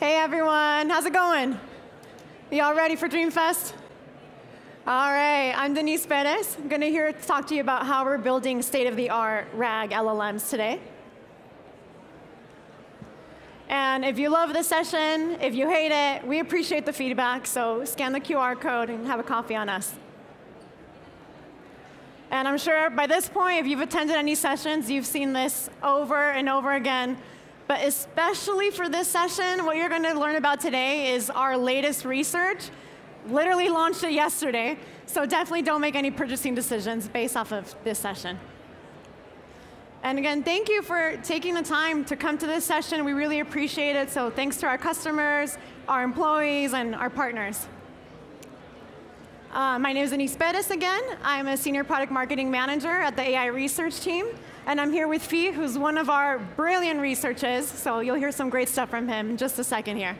Hey everyone, how's it going? Y'all ready for DreamFest? All right, I'm Denise Perez. I'm going to talk to you about how we're building state-of-the-art RAG LLMs today. And if you love this session, if you hate it, we appreciate the feedback, so scan the QR code and have a coffee on us. And I'm sure by this point, if you've attended any sessions, you've seen this over and over again. But especially for this session, what you're going to learn about today is our latest research. Literally launched it yesterday, so definitely don't make any purchasing decisions based off of this session. And again, thank you for taking the time to come to this session. We really appreciate it, so thanks to our customers, our employees, and our partners. My name is Denise Perez again. I'm a Senior Product Marketing Manager at the AI Research team, and I'm here with Phi, who's one of our brilliant researchers, so you'll hear some great stuff from him in just a second here.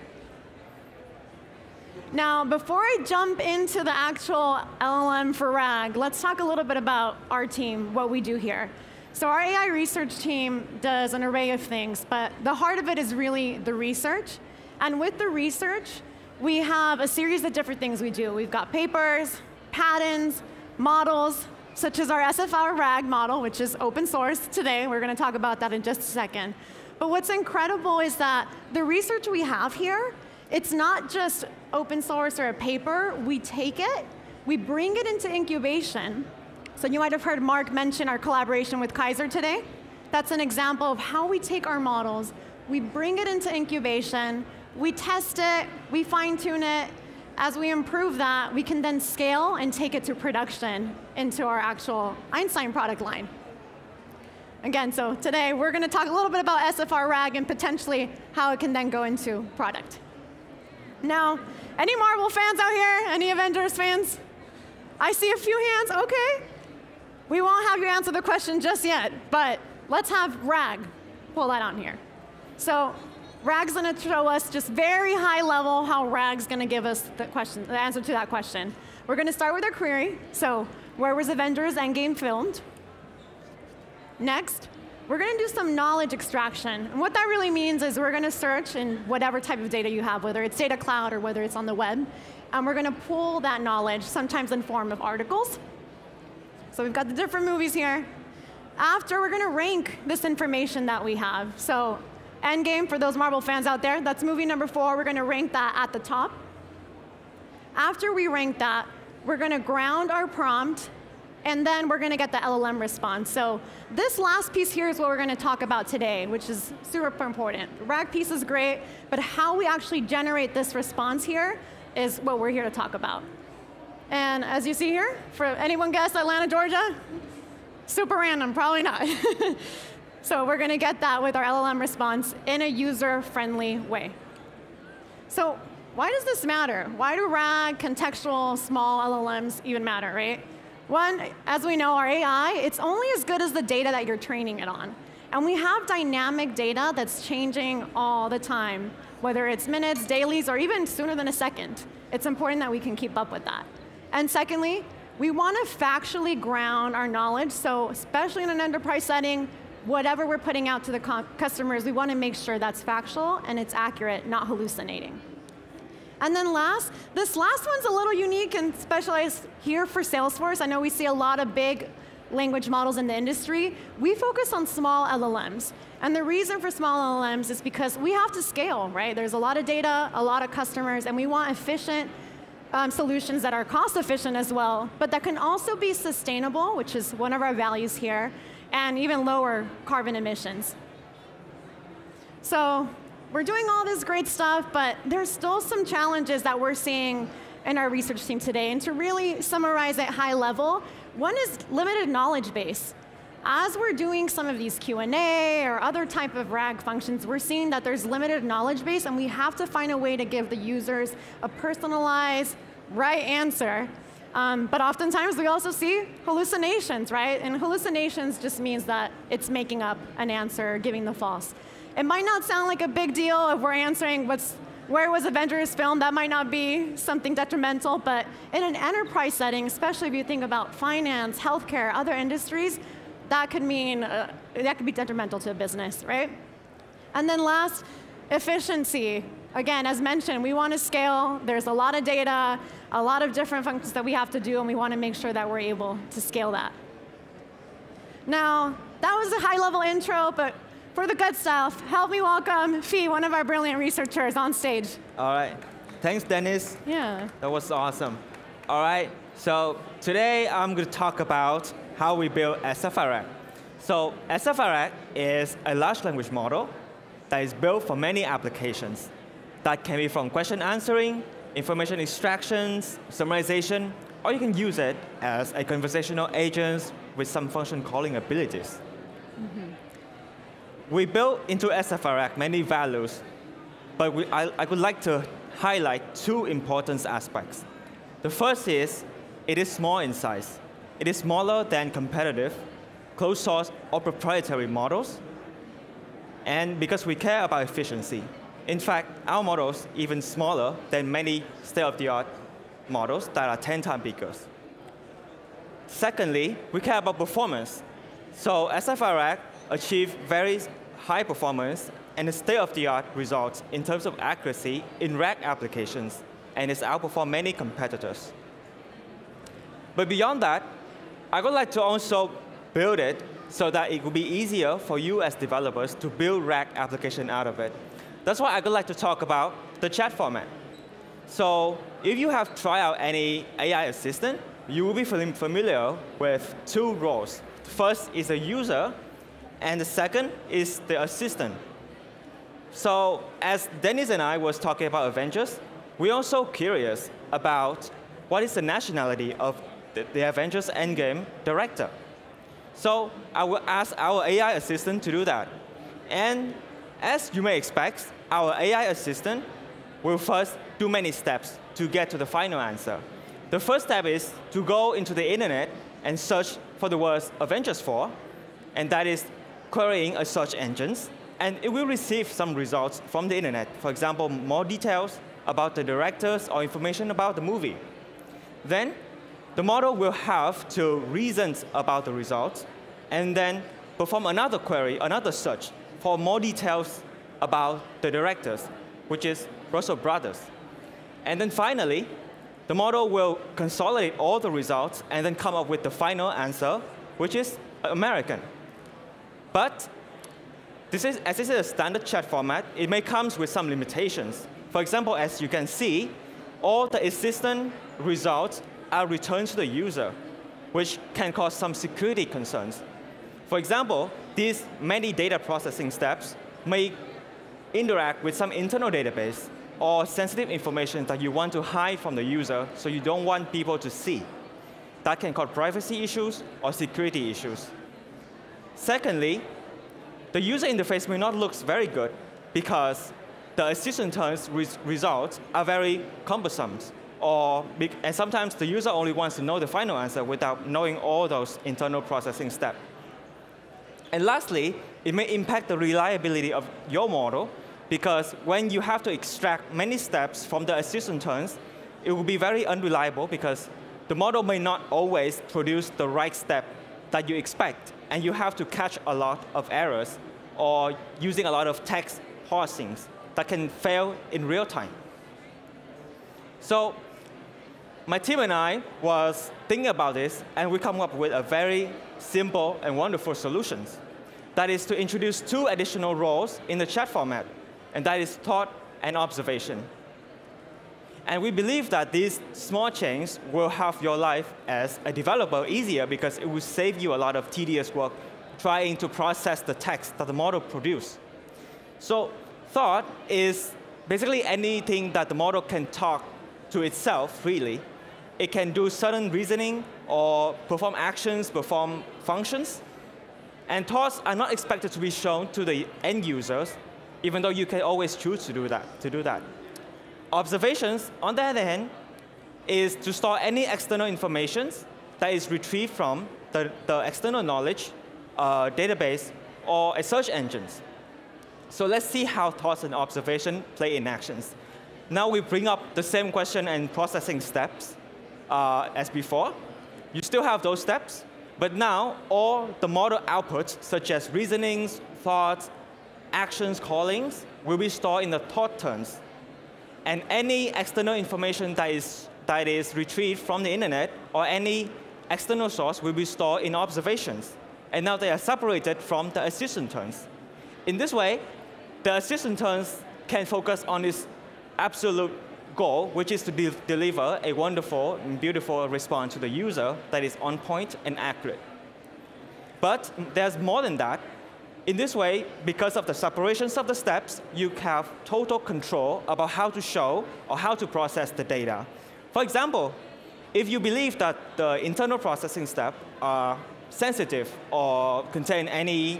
Now, before I jump into the actual LLM for RAG, let's talk a little bit about our team, what we do here. So our AI research team does an array of things, but the heart of it is really the research. And with the research, we have a series of different things we do. We've got papers, patents, models, such as our SFR-RAG model, which is open source today. We're going to talk about that in just a second. But what's incredible is that the research we have here, it's not just open source or a paper. We take it, we bring it into incubation. So you might have heard Mark mention our collaboration with Kaiser today. That's an example of how we take our models, we bring it into incubation, we test it, we fine tune it. As we improve that, we can then scale and take it to production into our actual Einstein product line. Again, so today we're going to talk a little bit about SFR-RAG and potentially how it can then go into product. Now, any Marvel fans out here? Any Avengers fans? I see a few hands. OK. We won't have you answer the question just yet, but let's have RAG pull that on here. So RAG's going to show us just very high level how RAG's going to give us the answer to that question. We're going to start with our query. So where was Avengers Endgame filmed? Next, we're going to do some knowledge extraction. And what that really means is we're going to search in whatever type of data you have, whether it's data cloud or whether it's on the web. And we're going to pull that knowledge, sometimes in form of articles. So we've got the different movies here. After, we're going to rank this information that we have. So Endgame, for those Marvel fans out there, that's movie number 4. We're going to rank that at the top. After we rank that, we're going to ground our prompt. And then we're going to get the LLM response. So this last piece here is what we're going to talk about today, which is super important. The RAG piece is great, but how we actually generate this response here is what we're here to talk about. And as you see here, for anyone guess Atlanta, Georgia? Super random, probably not. So we're going to get that with our LLM response in a user-friendly way. So why does this matter? Why do RAG, contextual, small LLMs even matter, right? One, as we know, our AI, it's only as good as the data that you're training it on. And we have dynamic data that's changing all the time, whether it's minutes, dailies, or even sooner than a second. It's important that we can keep up with that. And secondly, we want to factually ground our knowledge. So especially in an enterprise setting, whatever we're putting out to the customers, we want to make sure that's factual and it's accurate, not hallucinating. And then last, this last one's a little unique and specialized here for Salesforce. I know we see a lot of big language models in the industry. We focus on small LLMs. And the reason for small LLMs is because we have to scale, right? There's a lot of data, a lot of customers, and we want efficient solutions that are cost efficient as well, but that can also be sustainable, which is one of our values here, and even lower carbon emissions. So we're doing all this great stuff, but there's still some challenges that we're seeing in our research team today. And to really summarize at high level, one is limited knowledge base. As we're doing some of these Q&A or other type of RAG functions, we're seeing that there's limited knowledge base, and we have to find a way to give the users a personalized, right answer. But oftentimes, we also see hallucinations, right? And hallucinations just means that it's making up an answer, giving the false. It might not sound like a big deal if we're answering where was Avengers filmed. That might not be something detrimental. But in an enterprise setting, especially if you think about finance, healthcare, other industries, that could mean that could be detrimental to a business, right? And then last, efficiency. again, as mentioned, we want to scale. There's a lot of data, a lot of different functions that we have to do, and we want to make sure that we're able to scale that. Now, that was a high-level intro, but for the good stuff, help me welcome Phi, one of our brilliant researchers, on stage. All right. Thanks, Denise. Yeah. That was awesome. All right. So today, I'm going to talk about how we build SFR-RAG. So SFR-RAG is a large language model that is built for many applications. That can be from question answering, information extractions, summarization, or you can use it as a conversational agent with some function calling abilities. Mm-hmm. We built into SFR-RAG many values, but I would like to highlight two important aspects. The first is it is small in size. It is smaller than competitive, closed source, or proprietary models, and because we care about efficiency. In fact, our model is even smaller than many state-of-the-art models that are 10 times bigger. Secondly, we care about performance. So SFR-RAG achieved very high performance and state-of-the-art results in terms of accuracy in RAG applications, and it's outperformed many competitors. But beyond that, I would like to also build it so that it will be easier for you as developers to build RAG application out of it. That's why I would like to talk about the chat format. So if you have tried out any AI assistant, you will be familiar with two roles. The first is a user, and the second is the assistant. So as Denise and I was talking about Avengers, we're also curious about what is the nationality of the Avengers Endgame director. So I will ask our AI assistant to do that. And as you may expect, our AI assistant will first do many steps to get to the final answer. The first step is to go into the internet and search for the words Avengers 4, and that is querying a search engine. And it will receive some results from the internet. For example, more details about the directors or information about the movie. Then the model will have to reason about the results and then perform another query, another search for more details about the directors, which is Russo Brothers. And then finally, the model will consolidate all the results and then come up with the final answer, which is American. But as this is a standard chat format, it may come with some limitations. For example, as you can see, all the assistant results are returned to the user, which can cause some security concerns. For example, these many data processing steps may interact with some internal database or sensitive information that you want to hide from the user so you don't want people to see. That can cause privacy issues or security issues. Secondly, the user interface may not look very good because the assistant terms results are very cumbersome. And sometimes the user only wants to know the final answer without knowing all those internal processing steps. And lastly, it may impact the reliability of your model, because when you have to extract many steps from the assistant terms, it will be very unreliable because the model may not always produce the right step that you expect, and you have to catch a lot of errors or using a lot of text parsings that can fail in real time. So my team and I was thinking about this, and we come up with a very simple and wonderful solution. That is to introduce two additional roles in the chat format, and that is thought and observation. And we believe that these small changes will have your life as a developer easier because it will save you a lot of tedious work trying to process the text that the model produced. So thought is basically anything that the model can talk to itself freely. It can do certain reasoning or perform actions, perform functions. And thoughts are not expected to be shown to the end users, even though you can always choose to do that. Observations, on the other hand, is to store any external information that is retrieved from the external knowledge database or a search engine. So let's see how thoughts and observation play in actions. Now we bring up the same question and processing steps as before. You still have those steps, but now all the model outputs, such as reasonings, thoughts, actions, callings, will be stored in the thought terms. and any external information that is retrieved from the internet or any external source will be stored in observations. And now they are separated from the assistant terms. In this way, the assistant terms can focus on its absolute goal, which is to deliver a wonderful and beautiful response to the user that is on point and accurate. But there's more than that. In this way, because of the separations of the steps, you have total control about how to show or how to process the data. For example, if you believe that the internal processing steps are sensitive or contain any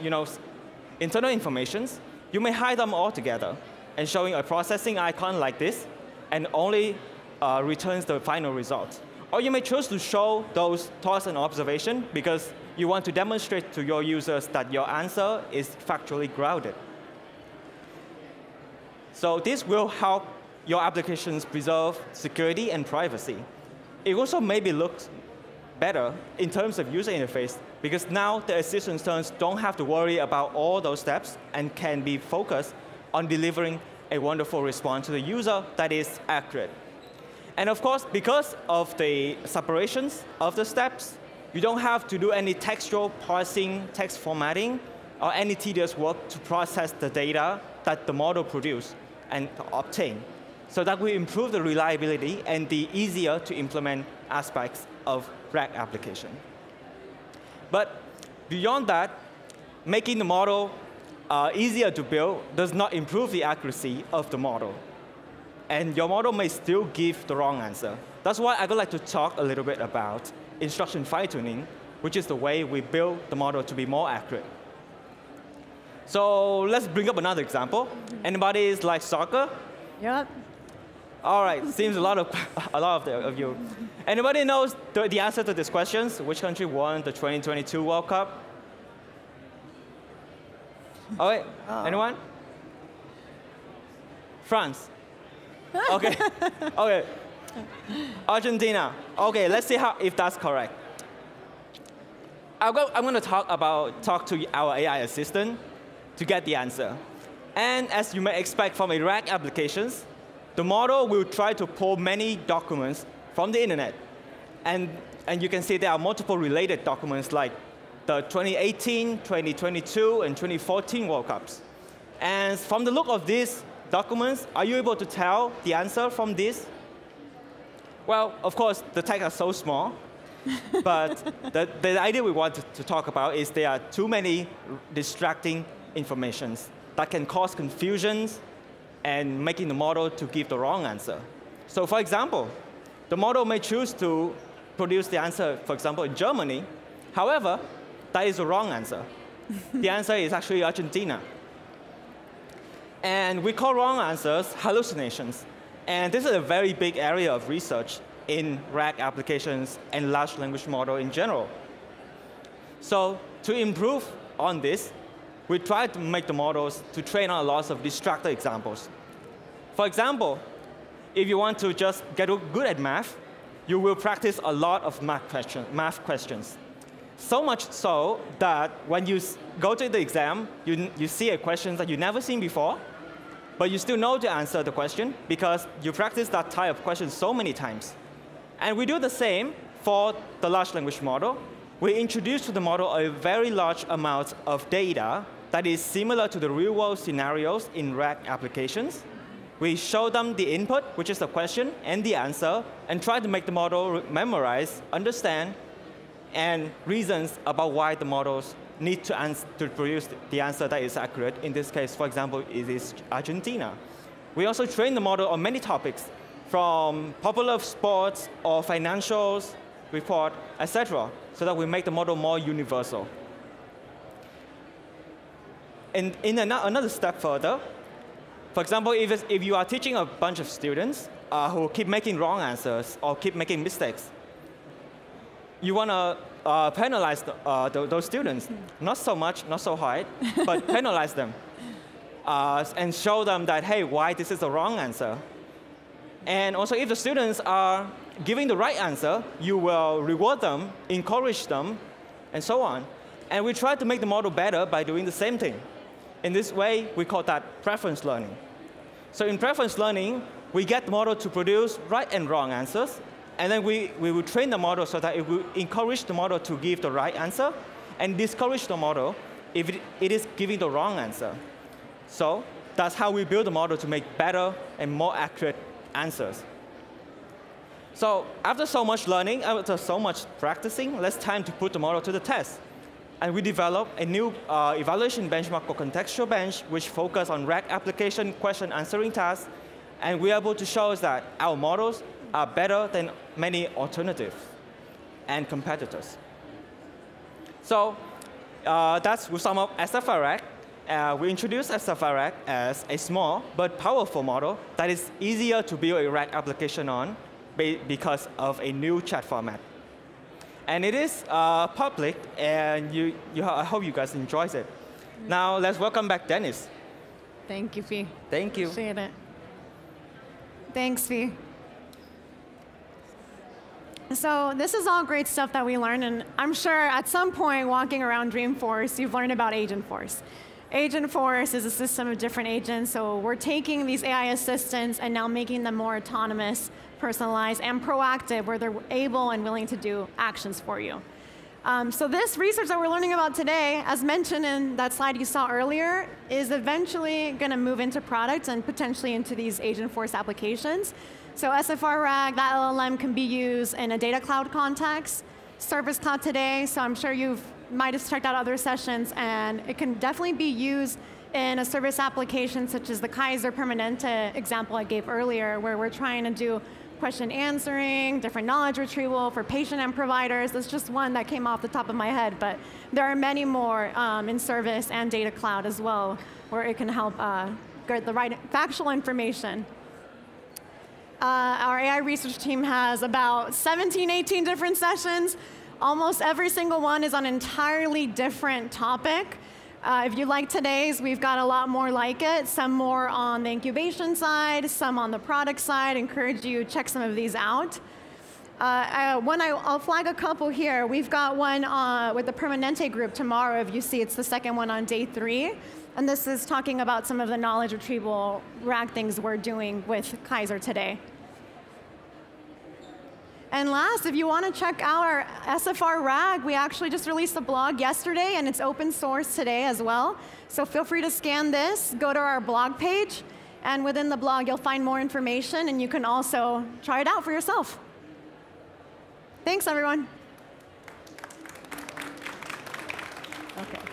internal information, you may hide them all together and showing a processing icon like this and only returns the final result. Or you may choose to show those thoughts and observation because you want to demonstrate to your users that your answer is factually grounded. So this will help your applications preserve security and privacy. It also maybe looks better in terms of user interface, because now the assistant terms don't have to worry about all those steps and can be focused on delivering a wonderful response to the user that is accurate. And of course, because of the separations of the steps, you don't have to do any textual parsing, text formatting, or any tedious work to process the data that the model produced and obtain. So that will improve the reliability and the easier to implement aspects of RAG application. But beyond that, making the model easier to build does not improve the accuracy of the model. And your model may still give the wrong answer. That's why I would like to talk a little bit about instruction fine-tuning, which is the way we build the model to be more accurate. So let's bring up another example. Anybody is like soccer? Yep. All right, seems a lot of you. Anybody knows the answer to these questions? Which country won the 2022 World Cup? All right, anyone? France. Okay. Okay. Argentina. Okay, let's see if that's correct. I'm going to talk to our AI assistant to get the answer. And as you may expect from RAG applications, the model will try to pull many documents from the internet. And you can see there are multiple related documents like the 2018, 2022, and 2014 World Cups. And from the look of these documents, are you able to tell the answer from this? Well, of course, the tags are so small. But the idea we want to talk about is there are too many distracting informations that can cause confusions and making the model to give the wrong answer. So for example, the model may choose to produce the answer, for example, in Germany. However, that is the wrong answer. The answer is actually Argentina. And we call wrong answers hallucinations. And this is a very big area of research in RAG applications and large language model in general. So to improve on this, we try to make the models to train on lots of distractor examples. For example, if you want to just get good at math, you will practice a lot of math questions. So much so that when you go to the exam, you see a question that you've never seen before, but you still know to answer the question because you practice that type of question so many times. And we do the same for the large language model. We introduce to the model a very large amount of data that is similar to the real-world scenarios in RAG applications. We show them the input, which is the question, and the answer, and try to make the model memorize, understand, and reasons about why the models need to produce the answer that is accurate. In this case, for example, it is Argentina. We also train the model on many topics, from popular sports or financials, report, etc., so that we make the model more universal. And in another step further, for example, if you are teaching a bunch of students who keep making wrong answers or keep making mistakes, you want to penalize those students. Not so much, not so hard, but penalize them and show them that, hey, why this is the wrong answer. And also, if the students are giving the right answer, you will reward them, encourage them, and so on. And we try to make the model better by doing the same thing. In this way, we call that preference learning. So in preference learning, We get the model to produce right and wrong answers, and then we will train the model so that it will encourage the model to give the right answer and discourage the model if it is giving the wrong answer. So that's how we build the model to make better and more accurate answers. So after so much learning, after so much practicing, less time to put the model to the test. And we developed a new evaluation benchmark called Contextual Bench, which focuses on RAG application question answering tasks. And we're able to show us that our models are better than many alternatives and competitors. So that's, we sum up SFR-RAG. We introduced SFR-RAG as a small but powerful model that is easier to build a RAG application on because of a new chat format. And it is public, and I hope you guys enjoy it. Now, let's welcome back Denise. Thank you, Phi. Thank you. Appreciate it. Thanks, Phi. So this is all great stuff that we learned, and I'm sure at some point walking around Dreamforce, you've learned about Agentforce. Agentforce is a system of different agents, so we're taking these AI assistants and now making them more autonomous, personalized, and proactive, where they're able and willing to do actions for you. So this research that we're learning about today, as mentioned in that slide you saw earlier, is eventually going to move into products and potentially into these Agentforce applications. So SFR-RAG, that LLM can be used in a data cloud context, Service Cloud today, so I'm sure you might have checked out other sessions, and it can definitely be used in a service application such as the Kaiser Permanente example I gave earlier, where we're trying to do question answering, different knowledge retrieval for patient and providers. That's just one that came off the top of my head, but there are many more in service and data cloud as well, where it can help get the right factual information. Our AI research team has about 17, 18 different sessions. Almost every single one is on an entirely different topic. If you like today's, we've got a lot more like it, some more on the incubation side, some on the product side. Encourage you to check some of these out. I'll flag a couple here. We've got one with the Permanente group tomorrow. If you see, it's the second one on day 3. And this is talking about some of the knowledge retrieval RAG things we're doing with Kaiser today. And last, if you want to check out our SFR-RAG, we actually just released a blog yesterday, and it's open source today as well. So feel free to scan this, go to our blog page, and within the blog, you'll find more information, and you can also try it out for yourself. Thanks, everyone. Okay.